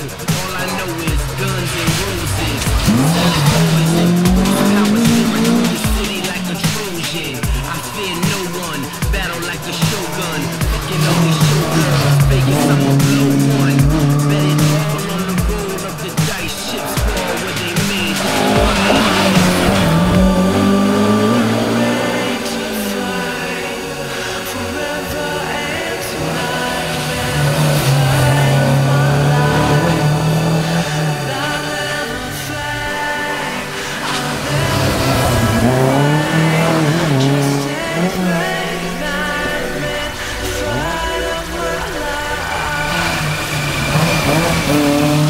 All I know is guns and roses. Selling poison, power steering through the city like a Trojan. I fear no one, battle like a shogun. Fucking all these showgirls, Vegas, I'm a blow one. Bet it all on the road of the dice, ships fall where they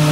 made